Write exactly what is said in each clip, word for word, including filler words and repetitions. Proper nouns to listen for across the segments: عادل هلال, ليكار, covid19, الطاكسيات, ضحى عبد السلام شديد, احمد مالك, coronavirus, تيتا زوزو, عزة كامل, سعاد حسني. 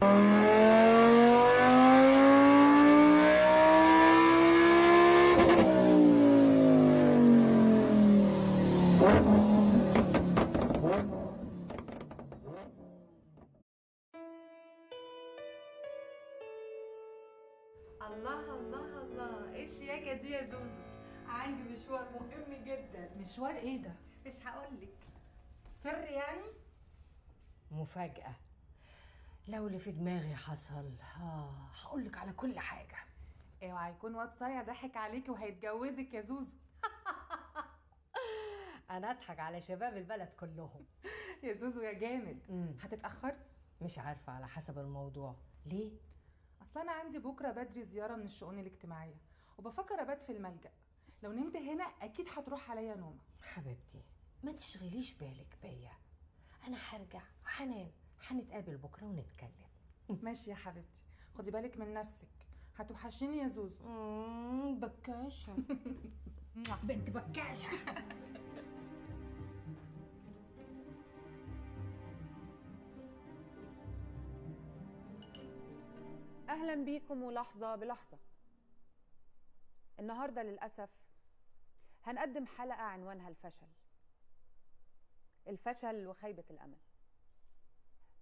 الله الله الله، ايه الشياكه دي يا زوزو؟ عندي مشوار مهم جدا. مشوار ايه ده؟ مش هقولك. سر يعني؟ مفاجأة. لو اللي في دماغي حصل اه هقولك على كل حاجة. اوعى يكون واد صايع ضحك عليكي وهيتجوزك يا زوزو. أنا أضحك على شباب البلد كلهم. يا زوزو يا جامد. مم. هتتأخر؟ مش عارفة، على حسب الموضوع. ليه؟ اصل انا عندي بكره بدري زياره من الشؤون الاجتماعيه وبفكر ابات في الملجأ. لو نمت هنا اكيد هتروح عليا نومه. حبيبتي ما تشغليش بالك بيا، انا هرجع هنام، هنتقابل بكره ونتكلم. ماشي يا حبيبتي، خدي بالك من نفسك، هتوحشيني يا زوزو. اممم بكاشه. بنت بكاشه. أهلا بيكم ولحظة بلحظة. النهاردة للأسف هنقدم حلقة عنوانها الفشل، الفشل وخيبة الأمل.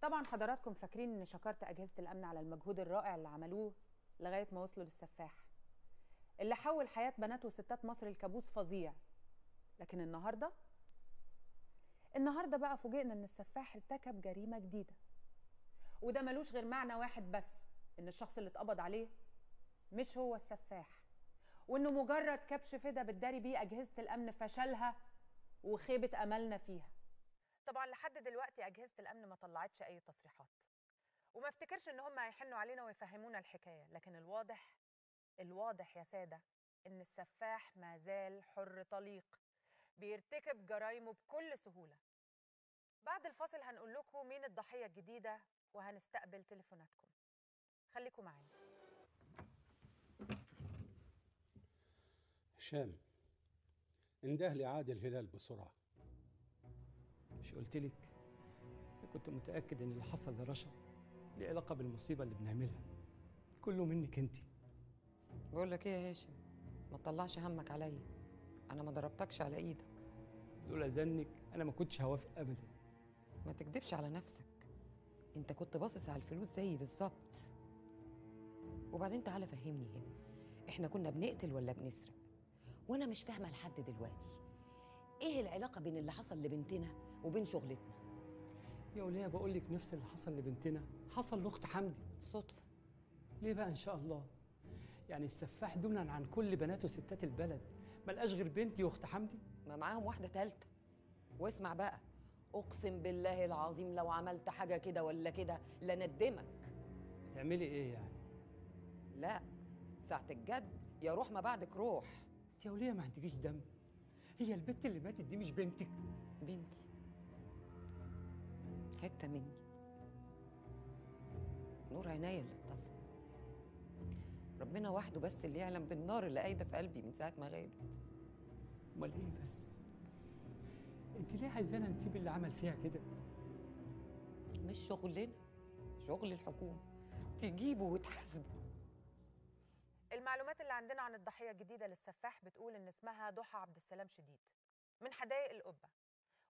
طبعا حضراتكم فاكرين إن شكرت أجهزة الأمن على المجهود الرائع اللي عملوه لغاية ما وصلوا للسفاح اللي حول حياة بنات وستات مصر لكابوس فظيع. لكن النهاردة النهاردة بقى فوجئنا إن السفاح ارتكب جريمة جديدة، وده ملوش غير معنى واحد بس، إن الشخص اللي اتقبض عليه مش هو السفاح، وإنه مجرد كبش فدا بتداري بيه أجهزة الأمن فشلها وخيبة أملنا فيها. طبعًا لحد دلوقتي أجهزة الأمن ما طلعتش أي تصريحات، وما افتكرش إن هم هيحنوا علينا ويفهمونا الحكاية، لكن الواضح الواضح يا سادة إن السفاح ما زال حر طليق بيرتكب جرايمه بكل سهولة. بعد الفاصل هنقول لكم مين الضحية الجديدة وهنستقبل تليفوناتكم. خليكم معانا. هشام، انده لي عادل هلال بسرعه. مش قلت لك كنت متاكد ان اللي حصل ده رشا ليه علاقه بالمصيبه اللي بنعملها؟ كله منك انت. بقول لك ايه يا هاشم، ما تطلعش همك عليا، انا ما ضربتكش على ايدك، لولا اذنك انا ما كنتش هوافق ابدا. ما تكدبش على نفسك، انت كنت باصص على الفلوس زيي بالظبط. وبعدين تعالى فهمني هنا، احنا كنا بنقتل ولا بنسرق؟ وانا مش فاهمه لحد دلوقتي ايه العلاقه بين اللي حصل لبنتنا وبين شغلتنا يا وليه. بقول لك نفس اللي حصل لبنتنا حصل لاخت حمدي صدفه. ليه بقى؟ ان شاء الله يعني السفاح دونا عن كل بنات وستات البلد ما لقاش غير بنتي واخت حمدي، ما معاهم واحده ثالثه. واسمع بقى، اقسم بالله العظيم لو عملت حاجه كده ولا كده لندمك. هتعملي ايه يعني؟ لا ساعة الجد يا روح ما بعدك روح. انت يا وليه ما عندكيش دم، هي البت اللي ماتت دي مش بنتك؟ بنتي حتة مني، نور عينيا اللي اتطفى، ربنا وحده بس اللي يعلم بالنار اللي قايدة في قلبي من ساعة ما غابت. امال ايه بس؟ انت ليه عايزانا نسيب اللي عمل فيها كده؟ مش شغلنا، شغل الحكومة تجيبه وتحاسبه. المعلومات اللي عندنا عن الضحية الجديدة للسفاح بتقول إن اسمها ضحى عبد السلام شديد من حدائق القبة،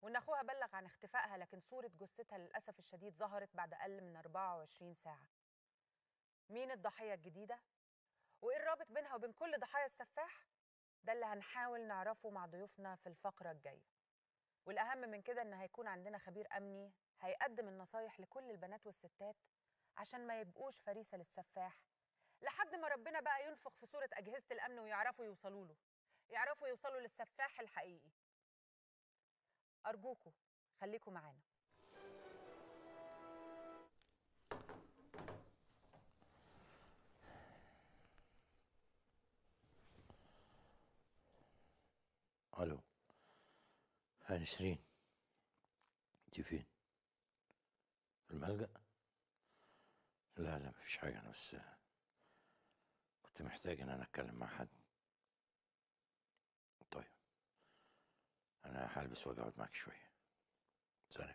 وإن أخوها بلغ عن اختفائها، لكن صورة جثتها للأسف الشديد ظهرت بعد أقل من أربعة وعشرين ساعة. مين الضحية الجديدة؟ وإيه الرابط بينها وبين كل ضحايا السفاح؟ ده اللي هنحاول نعرفه مع ضيوفنا في الفقرة الجاية. والأهم من كده إن هيكون عندنا خبير أمني هيقدم النصايح لكل البنات والستات عشان ما يبقوش فريسة للسفاح، لحد ما ربنا بقى ينفخ في صورة أجهزة الأمن ويعرفوا يوصلوا له، يعرفوا يوصلوا للسفاح الحقيقي. أرجوكوا خليكوا معانا. ألو يا نسرين، أنت فين؟ في الملجأ؟ لا لا مفيش حاجة، أنا بس كنت محتاج ان انا اتكلم مع حد. طيب انا هلبس واقعد معاك شويه. سلام.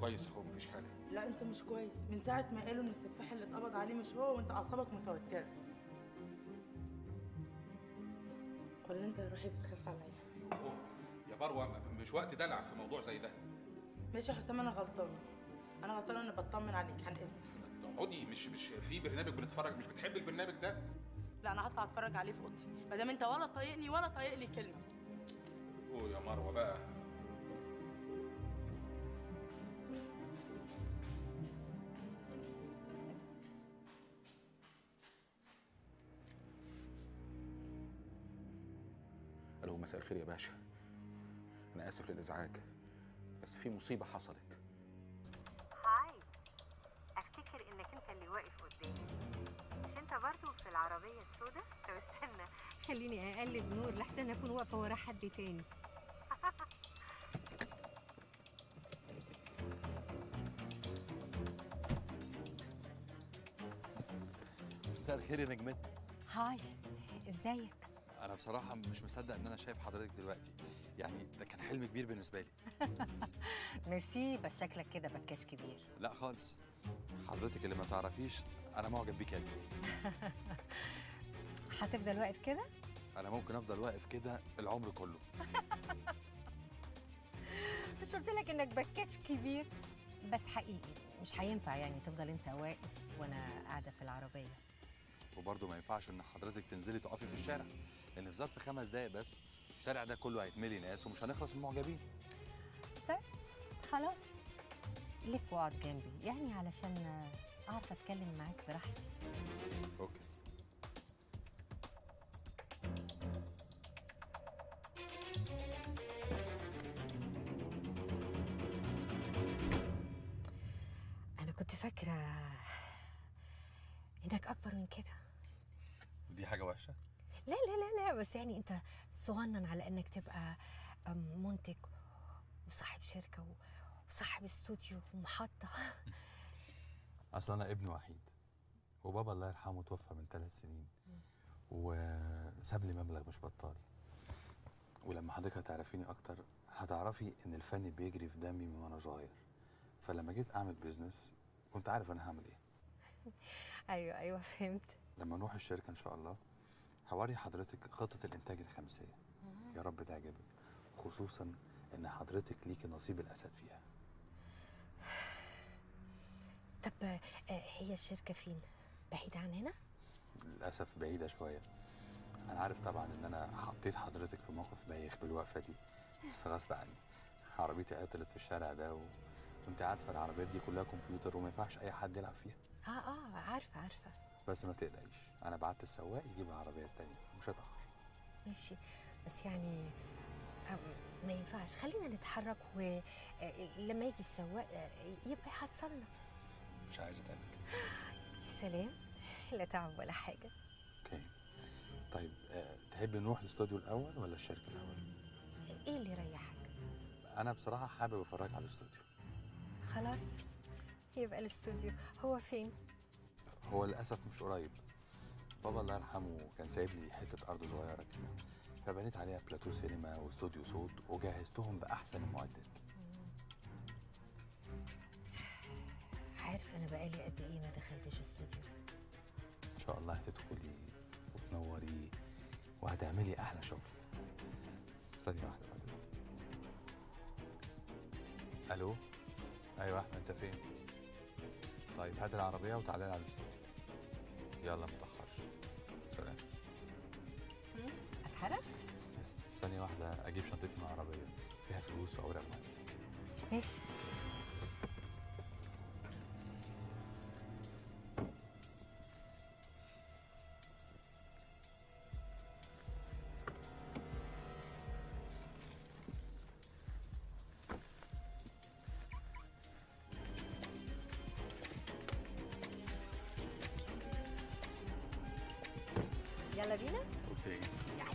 كويس اهو، مفيش حاجه. لا انت مش كويس، من ساعه ما قالوا ان السفاح اللي اتقبض عليه مش هو وانت اعصابك متوتره. ولا انت يا روحي بتخاف عليا؟ يوه يا بروه، مش وقت دلع في موضوع زي ده. ماشي يا حسام، انا غلطانه، انا غلطانه اني بطمن عليك. عن اذنك اقعدي، مش مش في برنامج بنتفرج، مش بتحبي البرنامج ده؟ لا انا هطلع اتفرج عليه في اوضتي، ما دام انت ولا طايقني ولا طايق لي كلمه. اوه يا مروه بقى. الو، مساء الخير يا باشا. انا اسف للازعاج، بس في مصيبه حصلت. هاي، افتكر انك انت اللي واقف قدامي، مش انت برضو في العربيه السوداء؟ طب استنى خليني اقلب نور لحسن اكون واقفه ورا حد تاني. مساء الخير يا نجمتي. هاي، ازيك؟ أنا بصراحة مش مصدق إن أنا شايف حضرتك دلوقتي، يعني ده كان حلم كبير بالنسبة لي. ميرسي، بس شكلك كده بكاش كبير. لا خالص، حضرتك اللي ما تعرفيش أنا معجب بيك قد إيه. هتفضل واقف كده؟ أنا ممكن أفضل واقف كده العمر كله. مش قلت لك إنك بكاش كبير؟ بس حقيقي مش هينفع يعني تفضل أنت واقف وأنا قاعدة في العربية. وبرضه ما ينفعش ان حضرتك تنزلي تقفي في الشارع، لان في ظرف خمس دقايق بس الشارع ده كله هيتملي ناس ومش هنخلص من المعجبين. طيب خلاص، لف واقعد جنبي يعني علشان اعرف اتكلم معاك براحتي. اوكي. انا كنت فاكره انك اكبر من كده. دي حاجة وحشة؟ لا لا لا لا، بس يعني انت صغنن على انك تبقى منتج وصاحب شركة وصاحب استوديو ومحطة. اصل انا ابن وحيد، وبابا الله يرحمه توفى من ثلاث سنين وساب لي مبلغ مش بطال. ولما حضرتك هتعرفيني اكتر هتعرفي ان الفن بيجري في دمي من وانا صغير، فلما جيت اعمل بيزنس كنت عارف انا هعمل ايه. ايوه ايوه فهمت. لما نروح الشركه ان شاء الله هوري حضرتك خطه الانتاج الخمسيه. يا رب تعجبك، خصوصا ان حضرتك ليكي نصيب الاسد فيها. طب هي الشركه فين؟ بعيده عن هنا؟ للاسف بعيده شويه. انا عارف طبعا ان انا حطيت حضرتك في موقف بايخ بالوقفه دي، بس غصب عني عربيتي عطلت في الشارع ده و... وانت عارفه العربيات دي كلها كمبيوتر وما ينفعش اي حد يلعب فيها. اه اه عارفه عارفه. بس ما تقلقيش، انا بعت السواق يجيب العربيه الثانيه ومش هتاخر. ماشي، بس يعني ما ينفعش، خلينا نتحرك ولما يجي السواق يبقى يحصلنا. مش عايزه اتعبك. يا سلام، لا تعب ولا حاجه. اوكي طيب، تحب نروح الاستوديو الاول ولا الشركه الاول؟ ايه اللي يريحك؟ انا بصراحه حابب افرجك على الاستوديو. خلاص يبقى الاستوديو. هو فين؟ هو للاسف مش قريب، بابا الله يرحمه كان سايب لي حته ارض صغيره كده، فبنيت عليها بلاتو سينما واستوديو صوت وجهزتهم باحسن المعدات. عارف انا بقالي قد ايه ما دخلتش استوديو؟ ان شاء الله هتدخلي وتنوري وهتعملي احلى شغل. ثانيه واحده بعد اذنك. الو. ايوه احمد، انت فين؟ طيب هات العربيه وتعالى على الاستوديو، يلا ما تاخرش. سلام. اتحرك؟ بس ثانيه واحده اجيب شنطتي من العربيه فيها فلوس واوراق مهمه. ماشي. يلا بينا؟ اوكي يلا.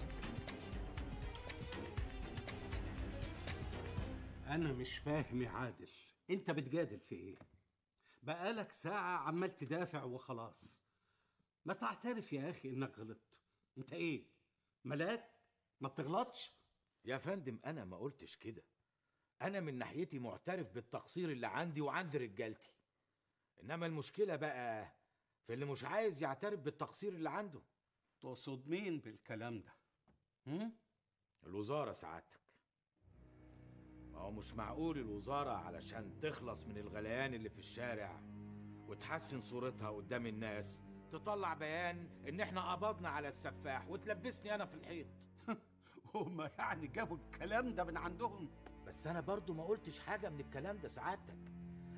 أنا مش فاهم يا عادل، أنت بتجادل في إيه؟ بقالك ساعة عمال تدافع وخلاص. ما تعترف يا أخي إنك غلطت. أنت إيه؟ ملاك؟ ما بتغلطش؟ يا فندم أنا ما قلتش كده. أنا من ناحيتي معترف بالتقصير اللي عندي وعند رجالتي، إنما المشكلة بقى في اللي مش عايز يعترف بالتقصير اللي عنده. تقصد مين بالكلام ده؟ هم؟ الوزارة سعادتك. ما هو مش معقول الوزارة علشان تخلص من الغليان اللي في الشارع وتحسن صورتها قدام الناس تطلع بيان إن إحنا قبضنا على السفاح وتلبسني أنا في الحيط. هما يعني جابوا الكلام ده من عندهم؟ بس أنا برضو ما قلتش حاجة من الكلام ده سعادتك.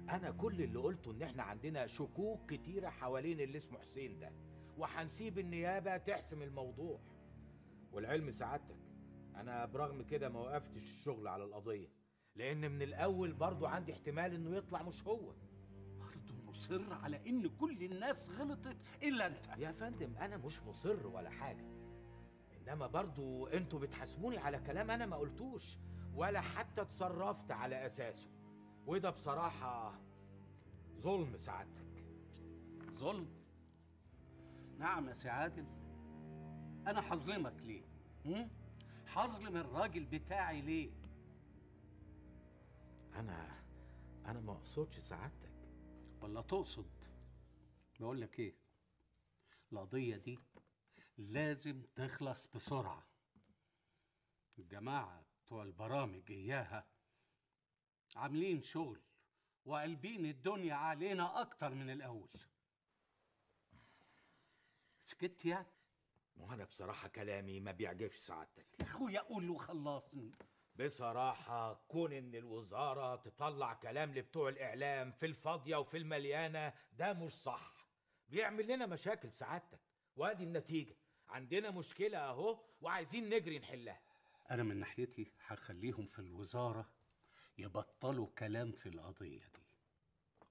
أنا كل اللي قلته إن إحنا عندنا شكوك كتيرة حوالين اللي اسمه حسين ده، وحنسيب النيابة تحسم الموضوع. والعلم سعادتك أنا برغم كده ما وقفتش الشغل على القضية، لأن من الأول برضو عندي احتمال إنه يطلع مش هو. برضو مصر على إن كل الناس غلطت إلا أنت؟ يا فندم أنا مش مصر ولا حاجة، إنما برضو أنتوا بتحاسبوني على كلام أنا ما قلتوش ولا حتى اتصرفت على أساسه، وده بصراحة ظلم سعادتك. ظلم؟ نعم يا سي عادل. أنا حظلمك ليه؟ هم؟ حظلم الراجل بتاعي ليه؟ أنا أنا ما أقصدش سعادتك. ولا تقصد؟ بقول لك إيه؟ القضية دي لازم تخلص بسرعة. الجماعة بتوع البرامج إياها عاملين شغل وقلبين الدنيا علينا أكتر من الأول. سكت يعني؟ وأنا بصراحة كلامي ما بيعجبش سعادتك. يا أخويا قول له خلصني. بصراحة كون إن الوزارة تطلع كلام لبتوع الإعلام في الفاضية وفي المليانة ده مش صح، بيعمل لنا مشاكل سعادتك، وأدي النتيجة. عندنا مشكلة أهو وعايزين نجري نحلها. أنا من ناحيتي هخليهم في الوزارة يبطلوا كلام في القضية دي،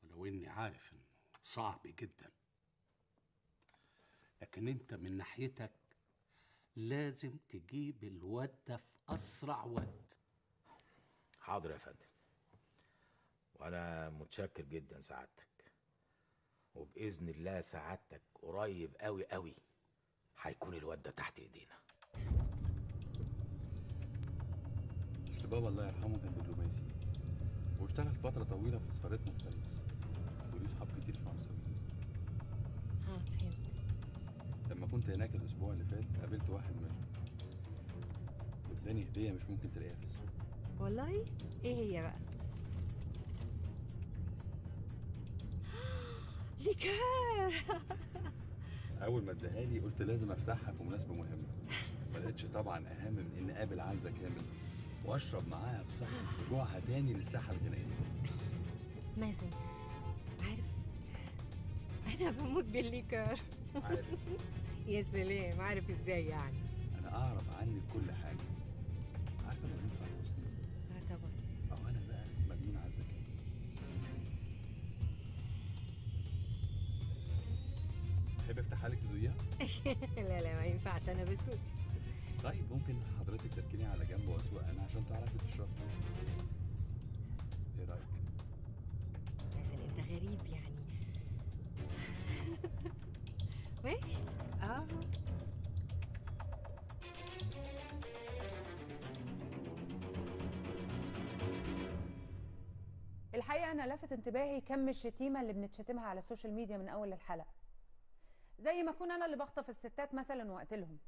ولو إني عارف إنه صعب جدا، لكن أنت من ناحيتك لازم تجيب الواد ده في أسرع وقت. حاضر يا فندم، وأنا متشكر جدا سعادتك، وبإذن الله سعادتك قريب قوي قوي هيكون الواد ده تحت إيدينا. أصل بابا الله يرحمه كان دبلوماسي واشتغل فترة طويلة في سفارتنا في باريس، وليه صحاب كتير في فرنسا. اه فهمت. لما كنت هناك الأسبوع اللي فات قابلت واحد منهم واداني هدية مش ممكن تلاقيها في السوق. والله؟ إيه هي بقى؟ ليكار. أول ما اداها لي قلت لازم أفتحها في مناسبة مهمة، ما لقيتش طبعًا أهم من إن أقابل عزة كامل وأشرب معاها في صحن رجوعها تاني للساحة الغنائية. مازن عارف أنا بموت بالليكار. عارف. يا سلام، عارف ازاي يعني؟ انا اعرف عنك كل حاجه. عارفه مجنون سعاد حسني؟ اه طبعا. او انا بقى مجنون عزه كامل. تحب افتحها لك تدوقيها؟ لا لا ما ينفعش انا بسوق. طيب ممكن حضرتك تركني على جنب واسوق انا عشان تعرفي تشربي. ايه رايك؟ بس انت غريب يعني. ماشي. اه الحقيقه انا لفت انتباهي كم الشتيمه اللي بنتشتمها على السوشيال ميديا من اول الحلقه، زي ما اكون انا اللي بخطف الستات مثلا واقتلهم،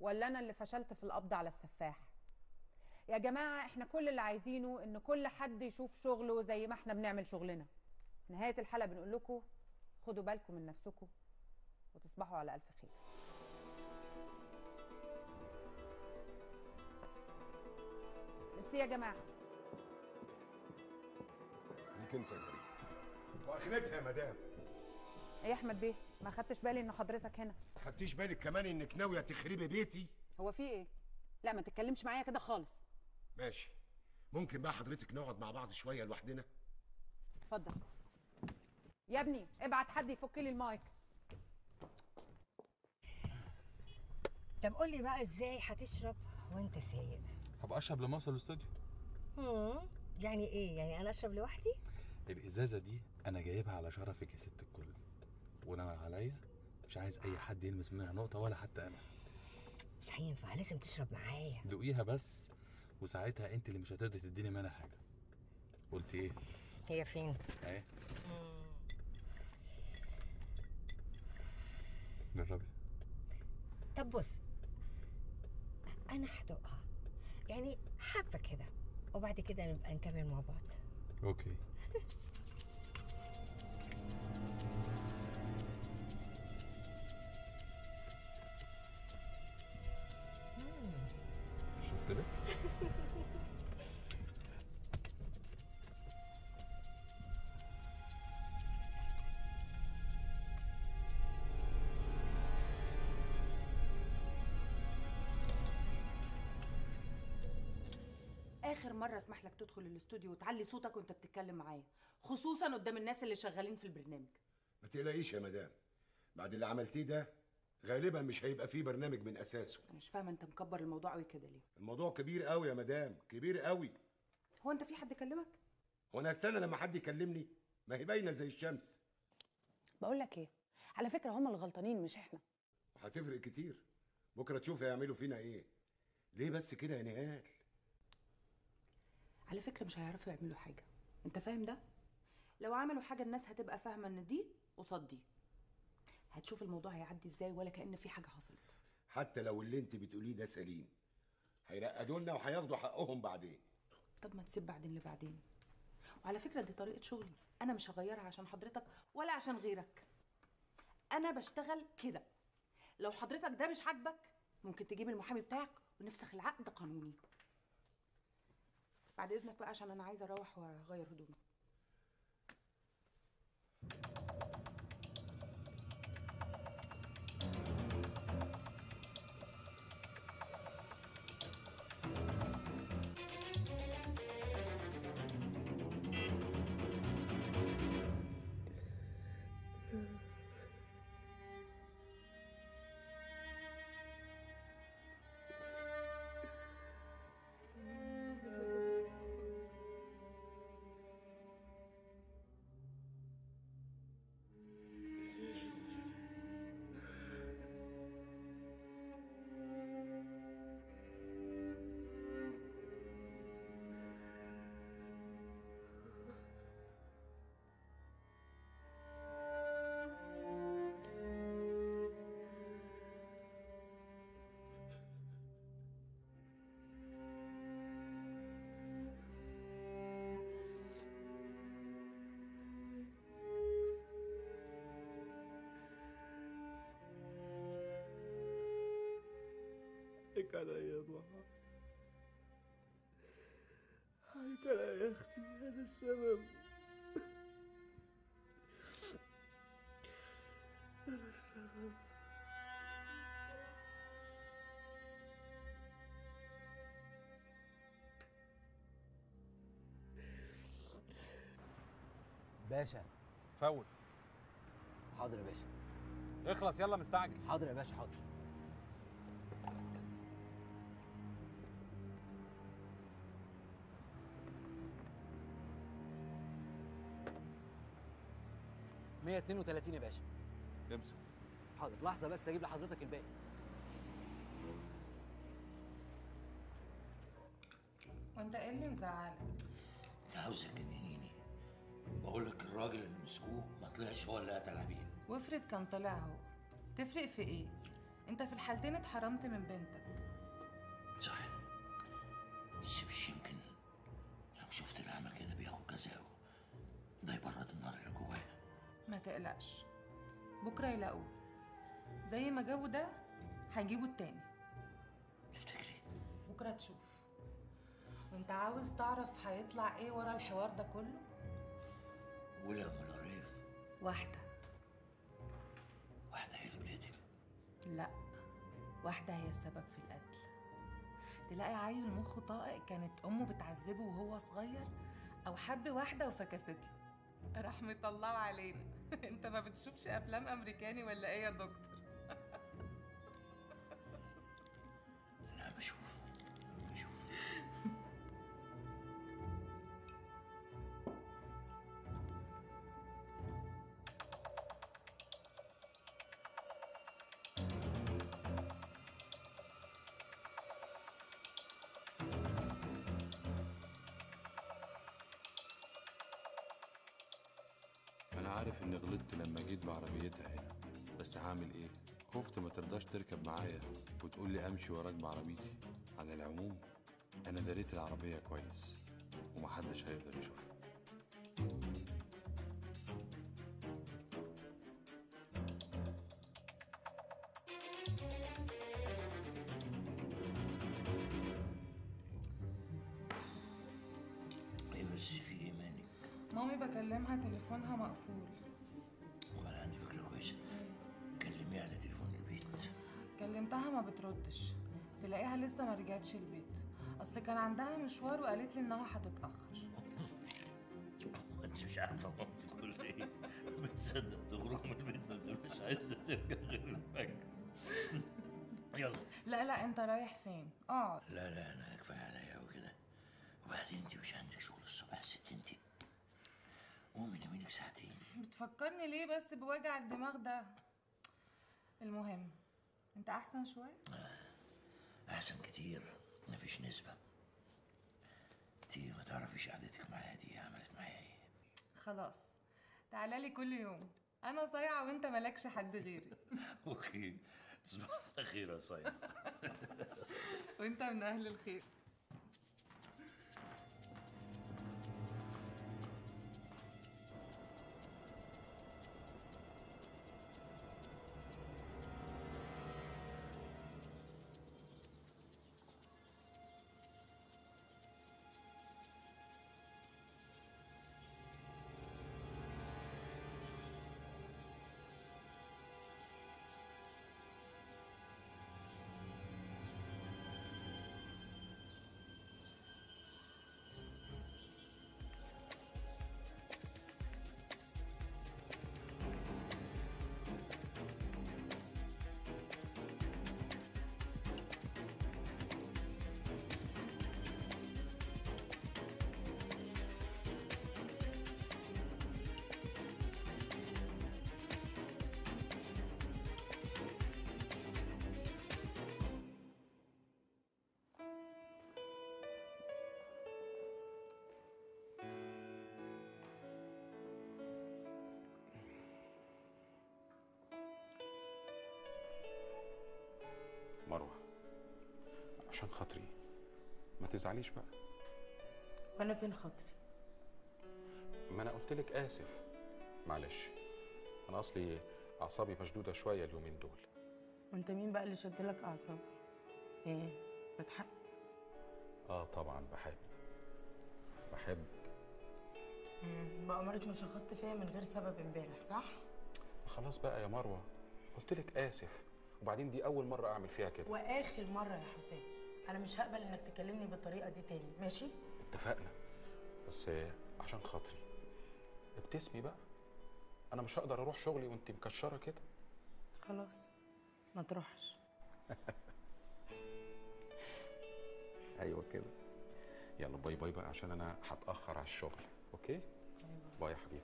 ولا انا اللي فشلت في القبض على السفاح. يا جماعه احنا كل اللي عايزينه ان كل حد يشوف شغله زي ما احنا بنعمل شغلنا. نهايه الحلقه بنقول لكم خدوا بالكم من نفسكم وتصبحوا على ألف خير. ميرسي يا جماعة. ليك أنت يا غريب. وأخنتها يا مدام. إيه يا أحمد بيه؟ ما خدتش بالي إن حضرتك هنا. ما خدتيش بالك كمان إنك ناوية تخربي بيتي؟ هو في إيه؟ لا ما تتكلمش معايا كده خالص. ماشي. ممكن بقى حضرتك نقعد مع بعض شوية لوحدنا؟ اتفضل. يا ابني ابعت حد يفك لي المايك. طب قول لي بقى ازاي هتشرب وانت سايق؟ هبقى اشرب لما اوصل الاستوديو. امم يعني ايه؟ يعني انا اشرب لوحدي؟ الازازه دي انا جايبها على شرفك يا ست الكل، ونعم عليا مش عايز اي حد يلمس منها نقطه ولا حتى انا. مش هينفع، لازم تشرب معايا. دوقيها بس وساعتها انت اللي مش هتقدري تديني منها حاجه. قلت ايه؟ هي فين؟ اهي. جربي. طب بص، انا هدوقها يعني حبه كده وبعد كده نبقى نكمل مع بعض. اوكي. شفت لك؟ اخر مره اسمح لك تدخل الاستوديو وتعلي صوتك وانت بتتكلم معايا، خصوصا قدام الناس اللي شغالين في البرنامج. ما تقلقيش يا مدام، بعد اللي عملتيه ده غالبا مش هيبقى فيه برنامج من اساسه. انا مش فاهمه انت مكبر الموضوع قوي كده ليه؟ الموضوع كبير قوي يا مدام، كبير قوي. هو انت في حد كلمك؟ هو انا هستنى لما حد يكلمني؟ ما هي باينه زي الشمس. بقول لك ايه، على فكره هم الغلطانين مش احنا. وهتفرق كتير، بكره تشوف هيعملوا فينا ايه. ليه بس كده يا نهال؟ على فكره مش هيعرفوا يعملوا حاجه، انت فاهم ده؟ لو عملوا حاجه الناس هتبقى فاهمه ان دي قصاد دي. هتشوف الموضوع هيعدي ازاي ولا كأن في حاجه حصلت. حتى لو اللي انت بتقوليه ده سليم، هيرقدوا لنا وهياخدوا حقهم بعدين. طب ما تسيب بعدين لبعدين. وعلى فكره دي طريقه شغلي، انا مش هغيرها عشان حضرتك ولا عشان غيرك. انا بشتغل كده. لو حضرتك ده مش عاجبك ممكن تجيب المحامي بتاعك ونفسخ العقد قانوني. بعد اذنك بقى عشان انا عايزه اروح واغير هدومي. عليك عليا يا ضحى، عليك عليا يا اختي، انا السبب، انا السبب. باشا فول. حاضر يا باشا. اخلص يلا مستعجل. حاضر يا باشا، حاضر. مية اتنين وتلاتين يا باشا. امسك. حاضر، لحظة بس اجيب لحضرتك الباقي. وانت ايه اللي مزعلك؟ انت عاوزة تجننيني. بقول لك الراجل اللي مسكوه ما طلعش هو اللي قتل عبيد. وافرض كان طلع هو، تفرق في ايه؟ انت في الحالتين اتحرمت من بنتك. صح، بس مش يمكن لو شفت اللي عمل كده بياخد جزاؤه. ده يبرد النار اللي جواه. ما تقلقش، بكره يلاقوه زي ما جابوا ده هيجيبوا التاني. تفتكري؟ بكره تشوف. وانت عاوز تعرف هيطلع ايه ورا الحوار ده كله؟ ولا ملاريف واحده واحده هي اللي بتقتل؟ لا، واحده هي السبب في القتل. تلاقي عيل مخه طائق كانت امه بتعذبه وهو صغير، او حب واحده وفكستله. رحمة الله علينا. انت ما بتشوفش افلام امريكاني ولا ايه يا دكتور؟ لا بشوف بشوف. أنا عارف إني غلطت لما جيت بعربيتها هنا، بس هعمل إيه؟ خفت ما ترضاش تركب معايا وتقول لي أمشي وراك بعربيتي. على العموم أنا داريت العربية كويس ومحدش هيقدر يشوفها. مامي بكلمها تليفونها مقفول. وانا عندي فكره كويسه، كلميها على تليفون البيت. كلمتها ما بتردش، تلاقيها لسه ما رجعتش البيت، اصل كان عندها مشوار وقالت لي انها هتتاخر. انت مش عارفه مامتي تقول ايه، بتصدق تخرج من البيت ما بتبقاش عايزه ترجع غير الفجر. يلا. لا لا انت رايح فين؟ اقعد. لا لا انا كفايه عليا قوي كده، وبعدين انت مش عندك شغل الصبح ست انت؟ قومي ناميلك ساعتين. بتفكرني ليه بس بوجع الدماغ ده؟ المهم انت احسن شويه؟ آه. احسن كتير، مفيش نسبه. انت ما تعرفيش قعدتك معايا دي عملت معايا ايه. خلاص تعالى لي كل يوم، انا صايعه وانت مالكش حد غيري. اوكي تصبح على خير يا صايع. وانت من اهل الخير. مروة عشان خاطري ما تزعليش بقى. وانا فين خاطري؟ ما انا قلت لك اسف. معلش انا اصلي اعصابي مشدوده شويه اليومين دول. وانت مين بقى اللي شد لك اعصابي؟ ايه بتحب؟ اه طبعا بحب بحب بقى. مرت مشخطت فيا من غير سبب امبارح صح؟ خلاص بقى يا مروة قلت لك اسف، وبعدين دي أول مرة أعمل فيها كده وآخر مرة يا حسام. أنا مش هقبل إنك تكلمني بالطريقة دي تاني، ماشي؟ اتفقنا، بس عشان خاطري ابتسمي بقى، أنا مش هقدر أروح شغلي وأنت مكشرة كده. خلاص ما تروحش. أيوه كده. يلا باي باي بقى عشان أنا هتأخر على الشغل، أوكي؟ باي باي. باي يا حبيبي.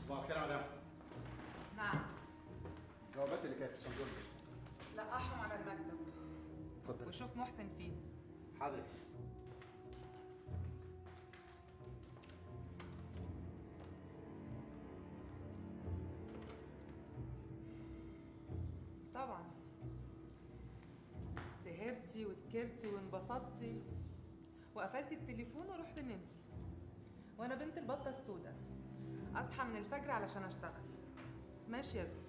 صباح الخير يا مدام. نعم. الجوابات اللي كانت في الصندوق لقحهم على المكتب. اتفضل وشوف محسن فين. حاضر. ضحكتي وسكرتي وانبسطتي وقفلتي التليفون ورحت نمتي. وانا بنت البطه السوداء اصحى من الفجر علشان اشتغل. ماشي يا زوزو.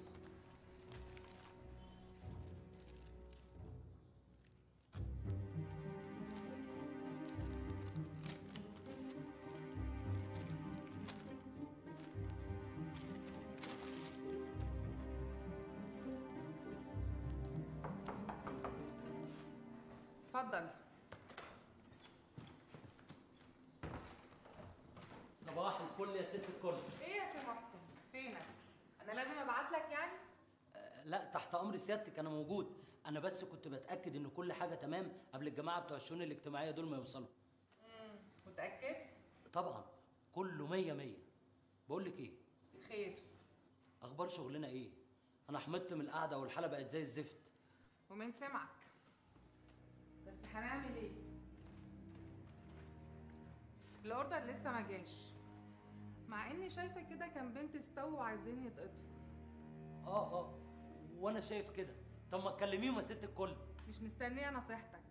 اتفضل. صباح الفل يا ست الكرسي. ايه يا سي محسن؟ فينك؟ انا لازم ابعت لك يعني؟ أه لا، تحت امر سيادتك، انا موجود. انا بس كنت بتاكد ان كل حاجه تمام قبل الجماعه بتوع الشؤون الاجتماعيه دول ما يوصلوا. امم وتاكدت؟ طبعا كله مية مية. بقول لك ايه؟ خير. اخبار شغلنا ايه؟ انا حمدت من القعده والحاله بقت زي الزفت. ومن سمعك. بس هنعمل ايه؟ الاوردر لسه ما جاش، مع اني شايفه كده كان بنت استوى وعايزين يتقطفوا. اه اه وانا شايف كده. طب ما تكلميهم يا ست الكل. مش مستنيه نصيحتك،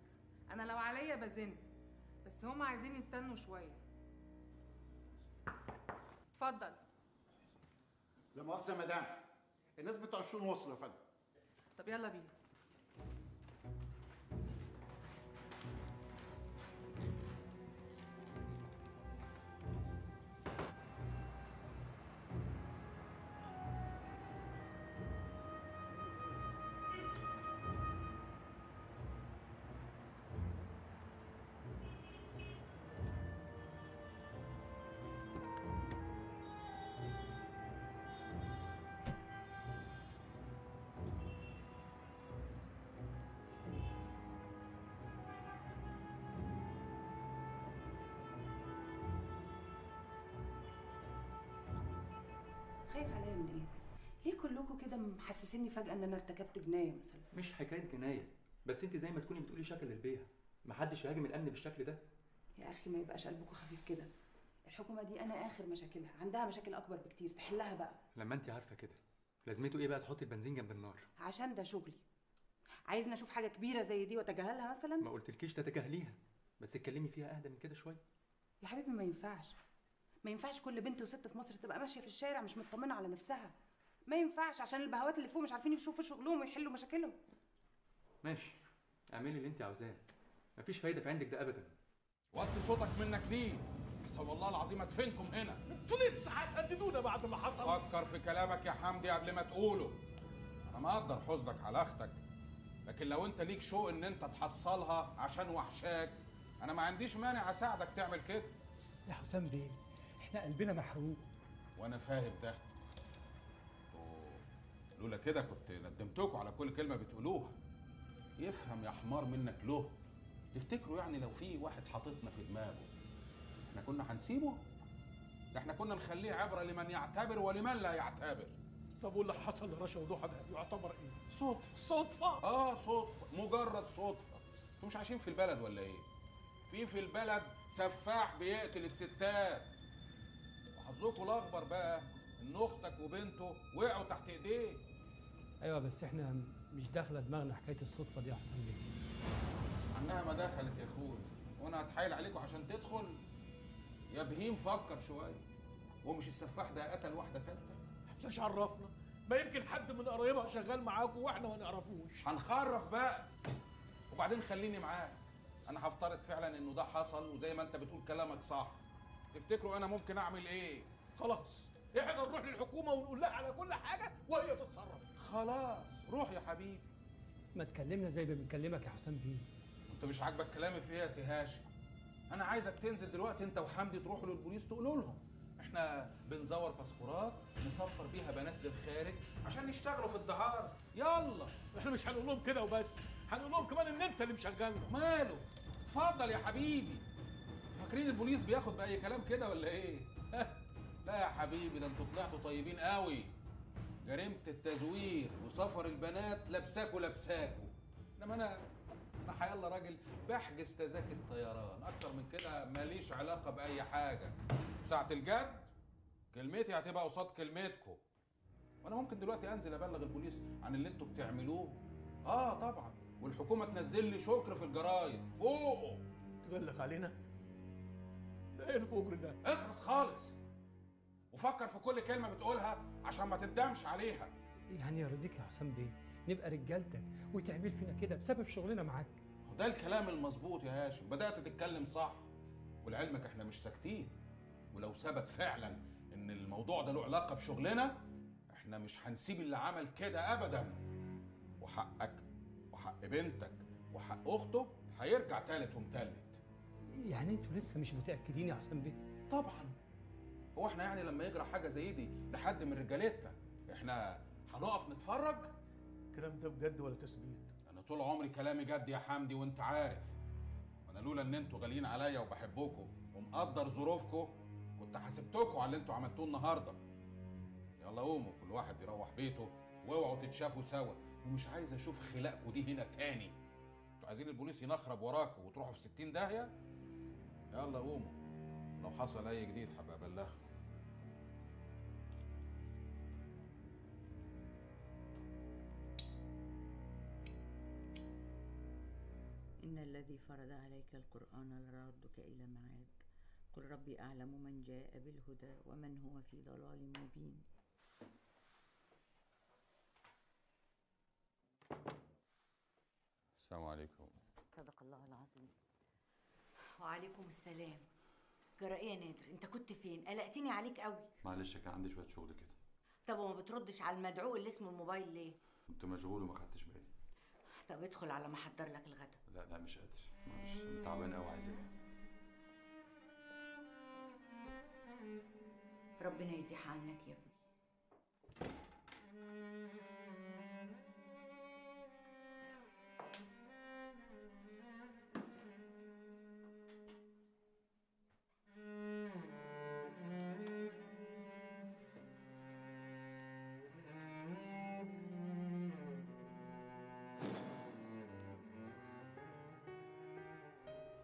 انا لو عليا بزن، بس هم عايزين يستنوا شويه. اتفضل. لا مؤاخذه يا مدام، الناس بتوع الشؤون وصلوا يا فندم. طب يلا بينا. خايف عليا من ايه؟ ليه كلكم كده محسسيني فجأة ان انا ارتكبت جناية مثلا؟ مش حكاية جناية، بس انت زي ما تكوني بتقولي شكل البيع، محدش هيهاجم الأمن بالشكل ده. يا أخي ما يبقاش قلبكم خفيف كده، الحكومة دي أنا آخر مشاكلها، عندها مشاكل أكبر بكتير، تحلها بقى. لما انت عارفة كده، لازمته ايه بقى تحط البنزين جنب النار؟ عشان ده شغلي. عايزني أشوف حاجة كبيرة زي دي وأتجاهلها مثلا؟ ما قلتلكيش تتجاهليها، بس اتكلمي فيها أهدى من كده شوية. يا حبيبي ما ينفعش. ما ينفعش كل بنت وست في مصر تبقى ماشيه في الشارع مش مطمنه على نفسها. ما ينفعش، عشان البهوات اللي فوق مش عارفين يشوفوا شغلهم ويحلوا مشاكلهم. ماشي، اعملي اللي انت عاوزاه، مفيش فايده في عندك ده ابدا. وطي صوتك منك ليه؟ بس والله العظيم ادفنكم هنا. انتوا لسه هتهددونا بعد اللي حصل؟ فكر في كلامك يا حمدي قبل ما تقوله. انا مقدر حزنك على اختك، لكن لو انت ليك شوق ان انت تحصلها عشان وحشاك، انا ما عنديش مانع اساعدك تعمل كده. يا حسام بيه، احنا قلبنا محروق. وانا فاهم ده، لولا كده كنت ندمتكم على كل كلمه بتقولوها. يفهم يا حمار منك له، تفتكروا يعني لو في واحد حاططنا في دماغه احنا كنا هنسيبه؟ ده احنا كنا نخليه عبره لمن يعتبر ولمن لا يعتبر. طب واللي حصل لرشا وضحى ده يعتبر ايه؟ صدفه. صدفه؟ اه صدفه، مجرد صدفه. انتوا مش عايشين في البلد ولا ايه؟ في في البلد سفاح بيقتل الستات. حظكوا الاكبر بقى ان اختك وبنته وقعوا تحت ايديه. ايوه بس احنا مش داخله دماغنا حكايه الصدفه دي. احسن ليه عنها ما دخلت يا اخويا، وانا هتحايل عليكم عشان تدخل يا بهيم؟ فكر شويه، ومش السفاح ده قتل واحده ثالثه؟ مش عرفنا، ما يمكن حد من قرايبها شغال معاكم واحنا ما نعرفوش. هنخرف بقى. وبعدين خليني معاك، انا هفترض فعلا انه ده حصل، وزي ما انت بتقول كلامك صح. تفتكروا انا ممكن اعمل ايه؟ خلاص احنا نروح للحكومه ونقول لها على كل حاجه وهي تتصرف. خلاص روح يا حبيبي. ما تكلمنا زي ما بنكلمك يا حسام بيه. انت مش عاجبك كلامي في ايه يا سي هاشم؟ انا عايزك تنزل دلوقتي انت وحمدي، تروحوا للبوليس تقولوا لهم احنا بنزور باسبورات نسفر بيها بنات للخارج عشان يشتغلوا في الدهار. يلا. احنا مش هنقول لهم كده وبس، هنقول لهم كمان ان انت اللي مشغلنا. ماله؟ اتفضل يا حبيبي. فاكرين البوليس بياخد بأي كلام كده ولا ايه؟ لا يا حبيبي، ده انتوا طلعتوا طيبين قوي. جريمة التزوير وسفر البنات لابساكوا لابساكوا، انما انا انا حيالله راجل بحجز تذاكر طيران، اكتر من كده ماليش علاقة بأي حاجة. ساعة الجد كلمتي هتبقى قصاد كلمتكوا، وانا ممكن دلوقتي انزل ابلغ البوليس عن اللي انتوا بتعملوه. اه طبعا، والحكومه تنزل لي شكر في الجرايد فوقه. تبلغ علينا؟ ده ايه الفجر ده؟ اخرس خالص وفكر في كل كلمه بتقولها عشان ما تندمش عليها. يعني يرضيك يا حسام بيه نبقى رجالتك وتعمل فينا كده بسبب شغلنا معاك؟ ده الكلام المظبوط يا هاشم، بدات تتكلم صح، ولعلمك احنا مش ساكتين، ولو ثبت فعلا ان الموضوع ده له علاقه بشغلنا احنا مش هنسيب اللي عمل كده ابدا، وحقك وحق بنتك وحق اخته هيرجع تالت ومتلت. يعني انتوا لسه مش متاكدين يا حسام بيه؟ طبعا، هو احنا يعني لما يجرى حاجه زي دي لحد من رجالتنا احنا هنقف نتفرج؟ الكلام ده بجد ولا تثبيت؟ انا طول عمري كلامي جد يا حمدي وانت عارف، وانا لولا ان انتوا غاليين عليا وبحبكم ومقدر ظروفكم كنت حاسبتكم على اللي انتوا عملتوه النهارده. يلا قوموا كل واحد يروح بيته، واوعوا تتشافوا سوا، ومش عايز اشوف خلاقكم دي هنا تاني. انتوا عايزين البوليس ينخرب وراكم وتروحوا في ستين داهيه؟ يلا قوموا، لو حصل اي جديد هبقى ابلغكم. إن الذي فرض عليك القرآن لردك إلى معاد، قل ربي أعلم من جاء بالهدى ومن هو في ضلال مبين. السلام عليكم. صدق الله العظيم. وعليكم السلام. جرى إيه يا نادر؟ أنت كنت فين؟ قلقتني عليك قوي. معلش كان عندي شوية شغل كده. طب وما بتردش على المدعو اللي اسمه الموبايل ليه؟ كنت مشغول وما خدتش بالي. طب ادخل على ما احضر لك الغدا. لا لا مش قادر، معلش انا تعبان قوي عايز انام. ربنا يزيح عنك يا ابني.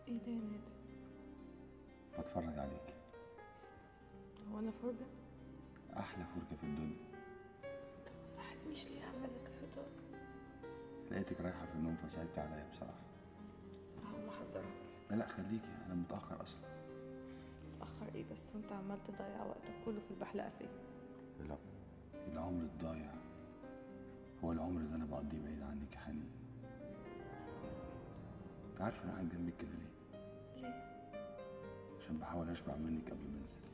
ايه ده يا ندى؟ بتفرج عليك. هو انا فرجة؟ احلى فرجة في الدنيا. انت ما صحتنيش ليه اعملك فطار؟ لقيتك رايحة في النوم فصعبت عليا بصراحة. هقوم احضرك. لا لا خليكي، انا متأخر اصلا. متأخر ايه بس وانت عمال تضيع وقتك كله في البحلقة فين؟ لا العمر الضايع هو العمر اللي انا بقضيه بعيد عنك يا حنين. انت عارفة انا قاعد جنبك كده ليه؟ ليه؟ عشان بحاول اشبع منك قبل ما انزل.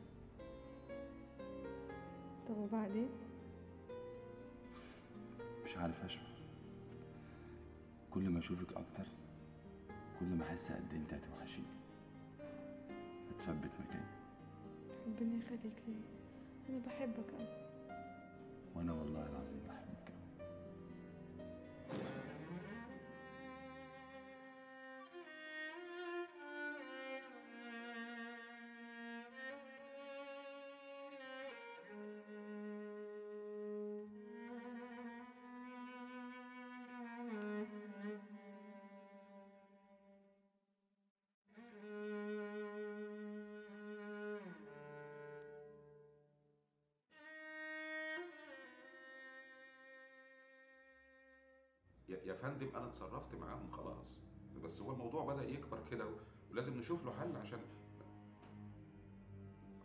طب وبعدين؟ مش عارف اشبع، كل ما اشوفك اكتر كل ما احس قد انت هتوحشيني، هتثبت مكاني. ربنا يخليك ليا، انا بحبك قوي. وانا والله العظيم بحبك قوي. يا فندم انا اتصرفت معاهم خلاص، بس هو الموضوع بدأ يكبر كده ولازم نشوف له حل عشان.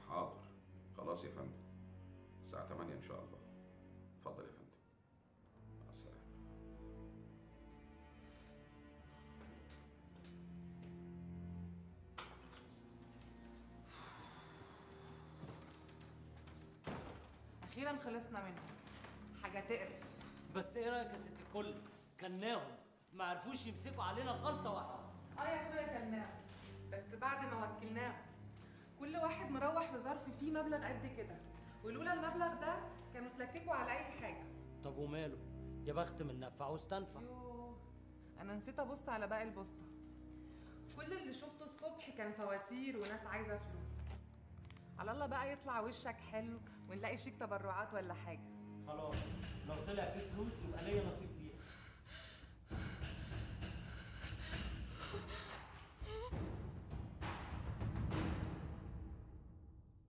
حاضر خلاص يا فندم، الساعة تمانية ان شاء الله. اتفضل يا فندم، مع السلامة. اخيرا خلصنا منها، حاجة تقرف. بس ايه رأيك يا ست الكل؟ كلناهم ما عرفوش يمسكوا علينا غلطه واحده. اه يا اخويا كلناهم، بس بعد ما وكلناهم كل واحد مروح بظرف فيه مبلغ قد كده، ولولا المبلغ ده كانوا اتلككوا على اي حاجه. طب وماله؟ يا بخت من نفع واستنفع. يوه انا نسيت ابص على باقي البوسطه، كل اللي شفته الصبح كان فواتير وناس عايزه فلوس. على الله بقى يطلع وشك حلو ونلاقي شيك تبرعات ولا حاجه. خلاص لو طلع فيه فلوس يبقى ليا نصيب فيه.